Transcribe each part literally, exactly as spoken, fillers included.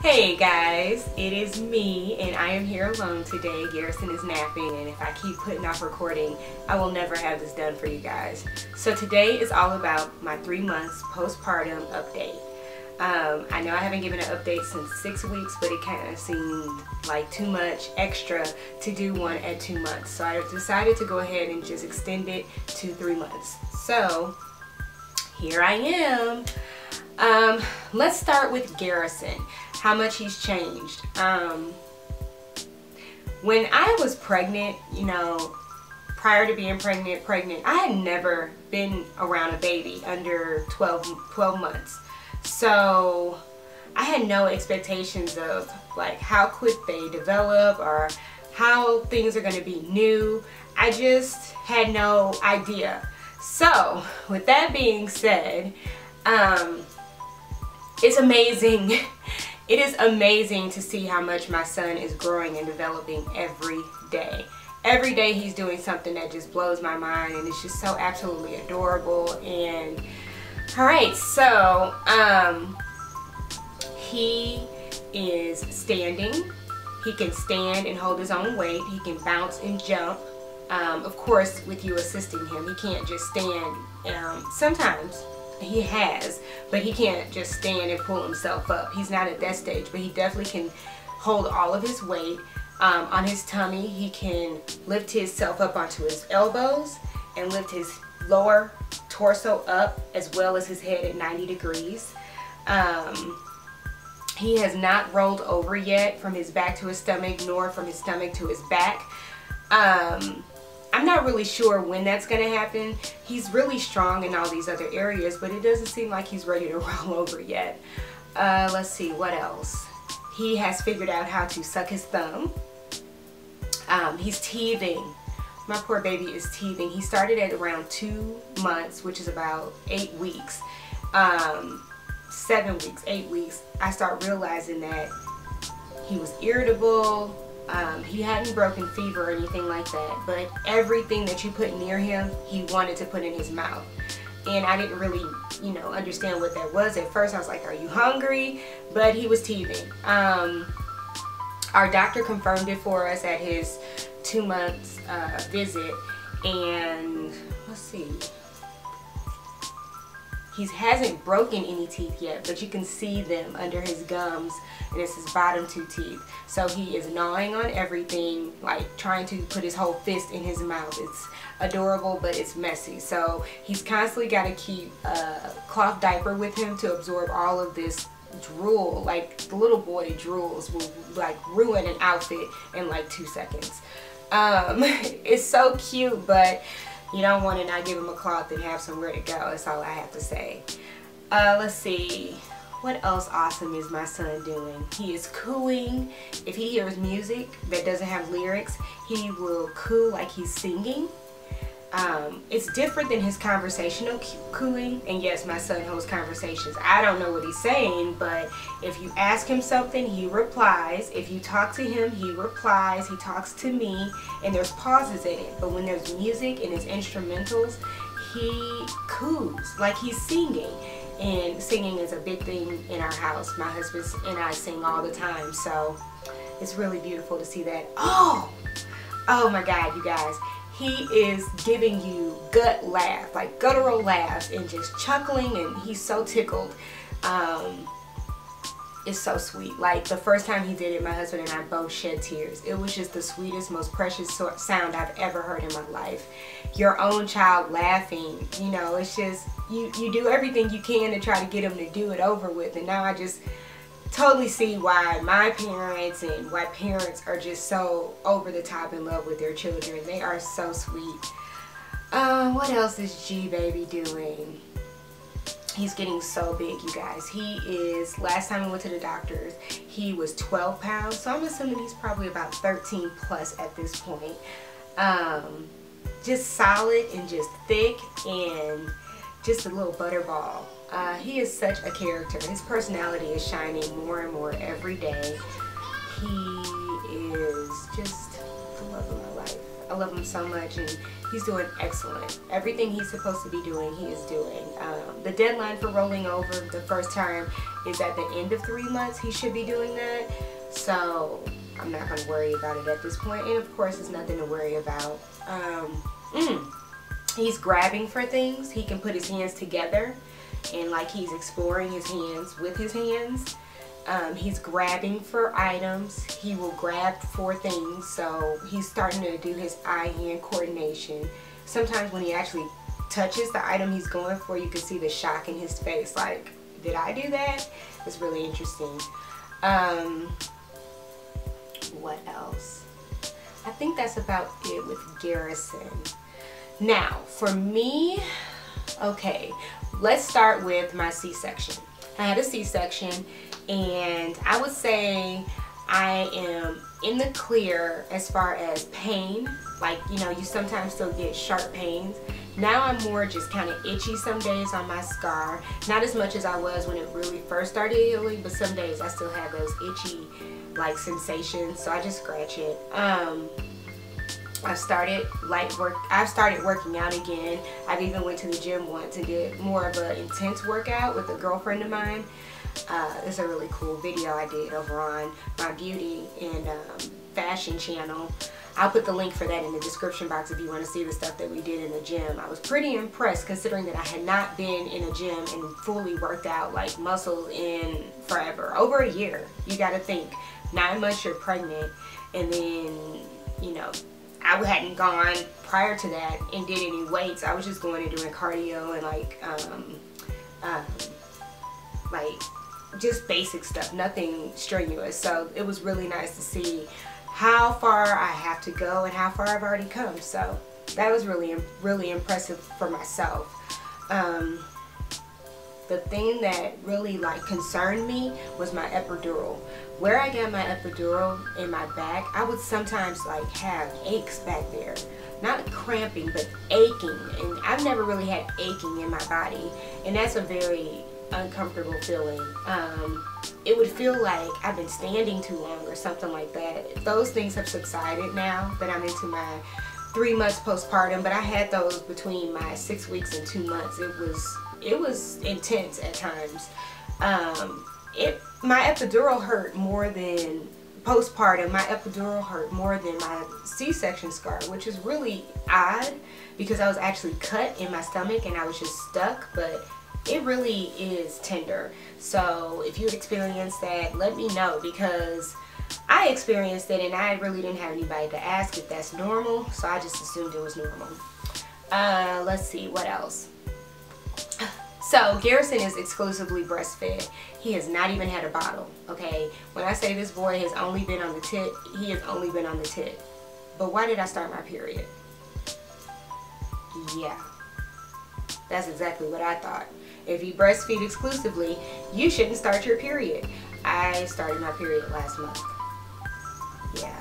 Hey guys, it is me and I am here alone today. Garrison is napping, and if I keep putting off recording, I will never have this done for you guys. So today is all about my three months postpartum update. Um, I know I haven't given an update since six weeks, but it kind of seemed like too much extra to do one at two months. So I decided to go ahead and just extend it to three months. So here I am. Um, let's start with Garrison, how much he's changed. Um, when I was pregnant, you know, prior to being pregnant, pregnant, I had never been around a baby under twelve, twelve months. So I had no expectations of like how quick they develop or how things are going to be new. I just had no idea. So with that being said, um, it's amazing. It is amazing to see how much my son is growing and developing every day. Every day he's doing something that just blows my mind, and it's just so absolutely adorable. And alright, so um, he is standing. He can stand and hold his own weight. He can bounce and jump. Um, of course, with you assisting him, he can't just stand. Um, sometimes he has, but he can't just stand and pull himself up. He's not at that stage, but he definitely can hold all of his weight um, on his tummy. He can lift himself up onto his elbows and lift his lower torso up as well as his head at ninety degrees. Um, he has not rolled over yet from his back to his stomach, nor from his stomach to his back. Um, I'm not really sure when that's going to happen. He's really strong in all these other areas, but it doesn't seem like he's ready to roll over yet. Uh, let's see, what else? He has figured out how to suck his thumb. Um, he's teething. My poor baby is teething. He started at around two months, which is about eight weeks. Um, seven weeks, eight weeks. I start realizing that he was irritable. Um, he hadn't broken fever or anything like that, but everything that you put near him, he wanted to put in his mouth. And I didn't really, you know, understand what that was. At first I was like, are you hungry? But he was teething. Um, our doctor confirmed it for us at his two months uh, visit, and let's see, he hasn't broken any teeth yet, but you can see them under his gums, and it's his bottom two teeth. So he is gnawing on everything, like trying to put his whole fist in his mouth. It's adorable, but it's messy. So he's constantly got to keep a cloth diaper with him to absorb all of this drool. Like, the little boy drools will like ruin an outfit in like two seconds. Um, it's so cute, but you don't want to not give him a cloth and have somewhere to go. That's all I have to say. Uh, let's see. What else awesome is my son doing? He is cooing. If he hears music that doesn't have lyrics, he will coo like he's singing. Um, it's different than his conversational cooing, and yes, my son holds conversations. I don't know what he's saying, but if you ask him something, he replies. If you talk to him, he replies. He talks to me, and there's pauses in it, but when there's music and it's instrumentals, he coos like he's singing. And singing is a big thing in our house. My husband and I sing all the time, so it's really beautiful to see that. Oh, oh my God, you guys. He is giving you gut laugh, like guttural laughs, and just chuckling, and he's so tickled. Um, it's so sweet. Like, the first time he did it, my husband and I both shed tears. It was just the sweetest, most precious sound I've ever heard in my life. Your own child laughing, you know, it's just, you, you do everything you can to try to get him to do it over with, and now I just totally see why my parents and why parents are just so over the top in love with their children. They are so sweet. Uh, what else is G baby doing? He's getting so big, you guys. He is, last time we went to the doctors, he was twelve pounds, so I'm assuming he's probably about thirteen plus at this point. Um, just solid and just thick and just a little butterball. Uh, he is such a character. His personality is shining more and more every day. He is just the love of my life. I love him so much, and he's doing excellent. Everything he's supposed to be doing, he is doing. Um, the deadline for rolling over the first term is at the end of three months. He should be doing that, so I'm not going to worry about it at this point. And of course, it's nothing to worry about. Um, mm, he's grabbing for things. He can put his hands together, and like he's exploring his hands with his hands. Um, he's grabbing for items. He will grab for things. So he's starting to do his eye-hand coordination. Sometimes when he actually touches the item he's going for, you can see the shock in his face. Like, did I do that? It's really interesting. Um, what else? I think that's about it with Garrison. Now, for me, okay, let's start with my C-section. I had a C-section, and I would say I am in the clear as far as pain. Like, you know, you sometimes still get sharp pains. Now I'm more just kind of itchy some days on my scar. Not as much as I was when it really first started healing, but some days I still have those itchy, like, sensations, so I just scratch it. Um, I've started light work. I've started working out again. I've even went to the gym once and did more of an intense workout with a girlfriend of mine. Uh, it's a really cool video I did over on my beauty and um, fashion channel. I'll put the link for that in the description box if you want to see the stuff that we did in the gym. I was pretty impressed considering that I had not been in a gym and fully worked out like muscles in forever. Over a year. You got to think. Nine months you're pregnant, and then, you know, I hadn't gone prior to that and did any weights. I was just going and doing cardio and like, um, um, like just basic stuff, nothing strenuous. So it was really nice to see how far I have to go and how far I've already come. So that was really, really impressive for myself. Um, the thing that really like concerned me was my epidural. Where I got my epidural in my back, I would sometimes like have aches back there. Not cramping, but aching. And I've never really had aching in my body. And that's a very uncomfortable feeling. Um, it would feel like I've been standing too long or something like that. Those things have subsided now that I'm into my three months postpartum, but I had those between my six weeks and two months. It was, it was intense at times. Um, It, my epidural hurt more than postpartum. My epidural hurt more than my C-section scar, which is really odd because I was actually cut in my stomach and I was just stuck, but it really is tender. So if you experienced that, let me know, because I experienced it and I really didn't have anybody to ask if that's normal, so I just assumed it was normal. Uh, let's see, what else? So Garrison is exclusively breastfed. He has not even had a bottle, okay? When I say this boy has only been on the tit, he has only been on the tit. But why did I start my period? Yeah, that's exactly what I thought. If you breastfeed exclusively, you shouldn't start your period. I started my period last month. Yeah,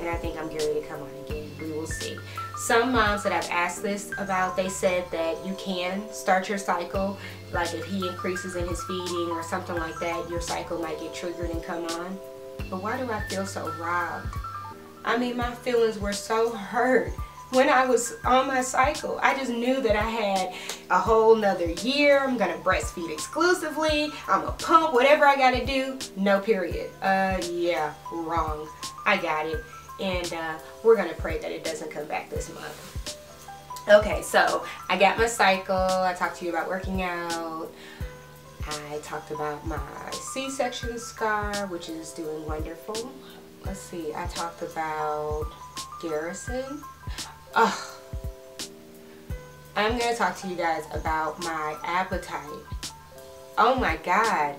and I think I'm getting to come on again. We will see. Some moms that I've asked this about, they said that you can start your cycle, like if he increases in his feeding or something like that, your cycle might get triggered and come on. But why do I feel so robbed? I mean, my feelings were so hurt when I was on my cycle. I just knew that I had a whole nother year. I'm gonna breastfeed exclusively. I'm a pump, whatever I gotta do. No period. Uh, yeah, wrong. I got it. And uh, we're going to pray that it doesn't come back this month. Okay, so I got my cycle. I talked to you about working out. I talked about my C-section scar, which is doing wonderful. Let's see. I talked about Garrison. Oh, I'm going to talk to you guys about my appetite. Oh, my God.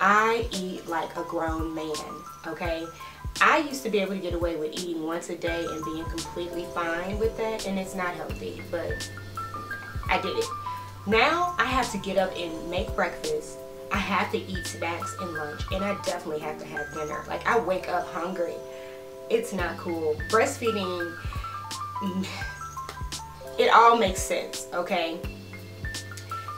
I eat like a grown man, okay? I used to be able to get away with eating once a day and being completely fine with that, and it's not healthy, but I did it. Now I have to get up and make breakfast. I have to eat snacks and lunch, and I definitely have to have dinner. Like, I wake up hungry. It's not cool. Breastfeeding, it all makes sense, okay?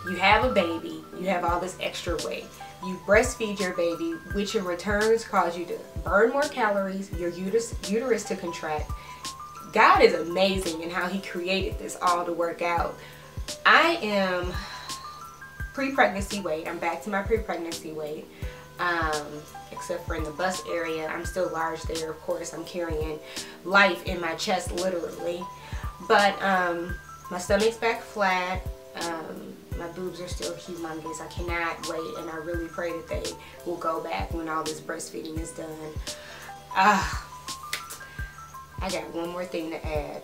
You have a baby, you have all this extra weight. You breastfeed your baby, which in return cause you to burn more calories, your uterus, uterus to contract, God is amazing in how he created this all to work out. I am pre-pregnancy weight. I'm back to my pre-pregnancy weight, um, except for in the bust area. I'm still large there, of course. I'm carrying life in my chest, literally. But um, my stomach's back flat. Um, my boobs are still humongous. I cannot wait, and I really pray that they will go back when all this breastfeeding is done. Ah, I got one more thing to add.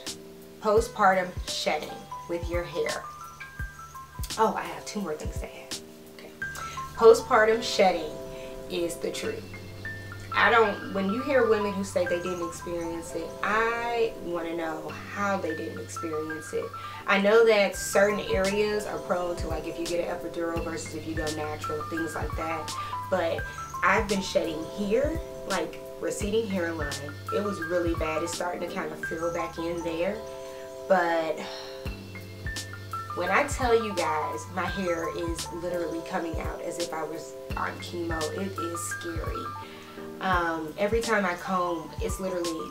Postpartum shedding with your hair. Oh, I have two more things to add. Okay. Postpartum shedding is the truth. I don't, when you hear women who say they didn't experience it, I want to know how they didn't experience it. I know that certain areas are prone to, like if you get an epidural versus if you go natural, things like that. But I've been shedding here, like receding hairline. It was really bad. It's starting to kind of fill back in there. But when I tell you guys, my hair is literally coming out as if I was on chemo. It is scary. Um, every time I comb, it's literally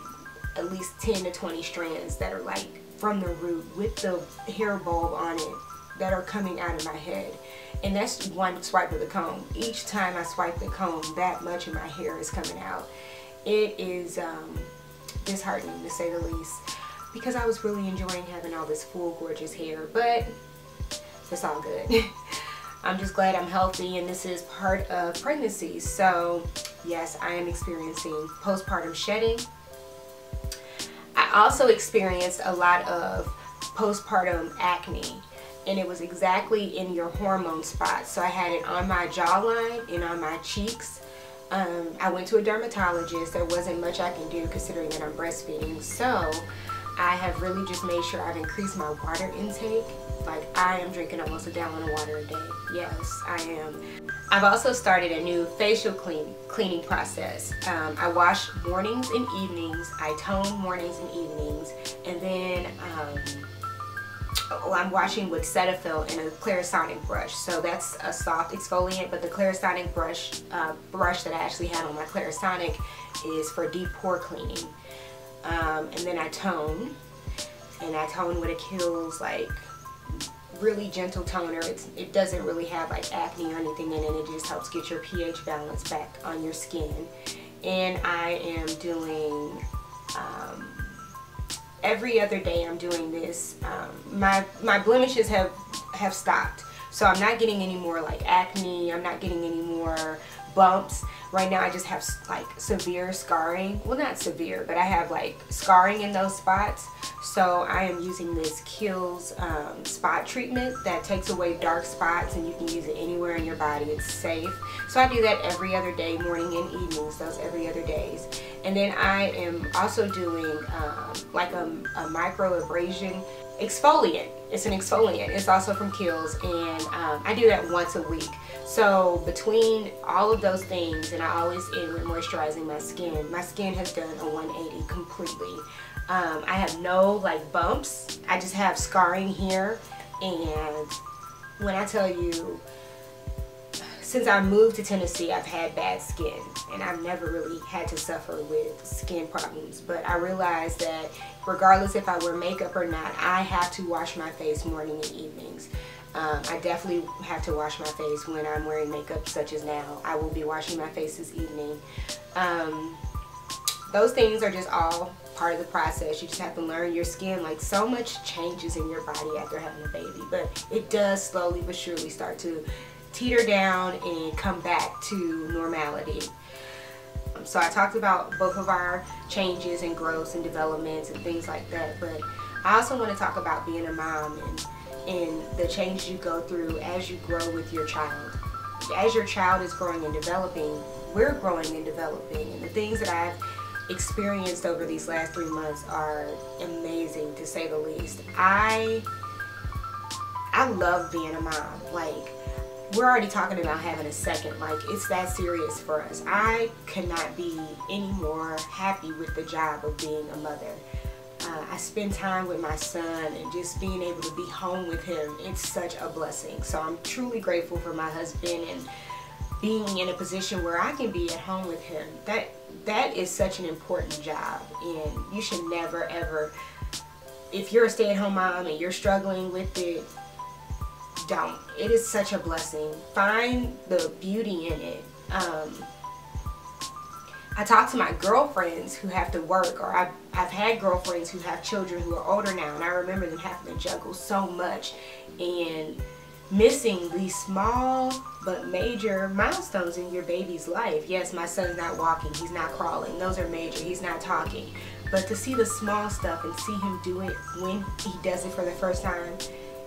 at least ten to twenty strands that are like from the root with the hair bulb on it that are coming out of my head. And that's one swipe of the comb. Each time I swipe the comb, that much of my hair is coming out. It is um, disheartening, to say the least, because I was really enjoying having all this full, gorgeous hair, but it's all good. I'm just glad I'm healthy, and this is part of pregnancy. So yes, I am experiencing postpartum shedding. I also experienced a lot of postpartum acne, and it was exactly in your hormone spots. So I had it on my jawline and on my cheeks. Um, I went to a dermatologist. There wasn't much I can do considering that I'm breastfeeding. So I have really just made sure I've increased my water intake. Like, I am drinking almost a gallon of water a day. Yes, I am. I've also started a new facial clean, cleaning process. Um, I wash mornings and evenings. I tone mornings and evenings. And then um, oh, I'm washing with Cetaphil and a Clarisonic brush. So that's a soft exfoliant, but the Clarisonic brush, uh, brush that I actually had on my Clarisonic is for deep pore cleaning. Um, and then I tone, and I tone with a Kiehl's, like, really gentle toner. It's, it doesn't really have like acne or anything in it. It just helps get your pH balance back on your skin. And I am doing, um, every other day I'm doing this. Um, my, my blemishes have, have stopped. So I'm not getting any more like acne. I'm not getting any more bumps. Right now I just have like severe scarring. Well, not severe, but I have like scarring in those spots. So I am using this Kiehl's um, spot treatment that takes away dark spots, and you can use it anywhere in your body. It's safe. So I do that every other day, morning and evenings, those every other days. And then I am also doing um, like a, a micro abrasion exfoliant. It's an exfoliant. It's also from Kiehl's, and um, I do that once a week. So between all of those things, and I always end with moisturizing my skin. My skin has done a one eighty completely. Um, I have no like bumps. I just have scarring here. And when I tell you, since I moved to Tennessee, I've had bad skin, and I've never really had to suffer with skin problems. But I realized that regardless if I wear makeup or not, I have to wash my face morning and evenings. Um, I definitely have to wash my face when I'm wearing makeup, such as now. I will be washing my face this evening. Um, those things are just all part of the process. You just have to learn your skin. Like, so much changes in your body after having a baby, but it does slowly but surely start to teeter down and come back to normality. So I talked about both of our changes and growths and developments and things like that, but I also want to talk about being a mom and, and the changes you go through as you grow with your child. As your child is growing and developing, we're growing and developing, and the things that I've experienced over these last three months are amazing, to say the least. I, I love being a mom. Like, we're already talking about having a second. Like, it's that serious for us. I could not be any more happy with the job of being a mother. Uh, I spend time with my son, and just being able to be home with him, it's such a blessing. So I'm truly grateful for my husband and being in a position where I can be at home with him, that that is such an important job. And you should never ever, if you're a stay-at-home mom and you're struggling with it, don't. It is such a blessing. Find the beauty in it. Um, I talk to my girlfriends who have to work, or I've, I've had girlfriends who have children who are older now, and I remember them having to juggle so much and missing these small but major milestones in your baby's life. Yes, my son's not walking, he's not crawling, those are major, he's not talking. But to see the small stuff and see him do it when he does it for the first time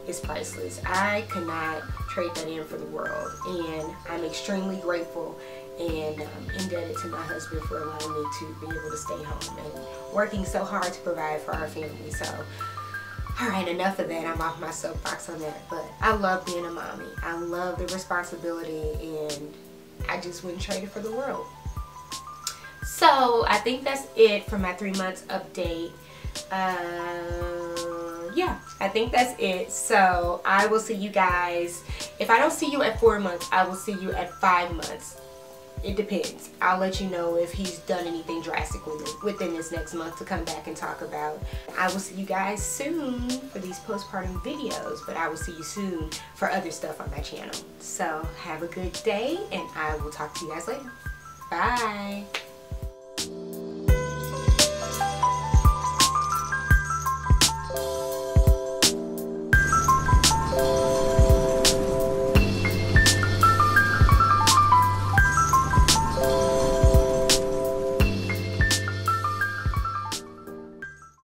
is priceless. I could not trade that in for the world, and I'm extremely grateful and um, indebted to my husband for allowing me to be able to stay home and working so hard to provide for our family. So, all right, enough of that. I'm off my soapbox on that. But I love being a mommy. I love the responsibility, and I just wouldn't trade it for the world. So I think that's it for my three months update. Uh, yeah, I think that's it. So I will see you guys. If I don't see you at four months, I will see you at five months. It depends. I'll let you know if he's done anything drastically within this next month to come back and talk about. I will see you guys soon for these postpartum videos, but I will see you soon for other stuff on my channel. So have a good day, and I will talk to you guys later. Bye.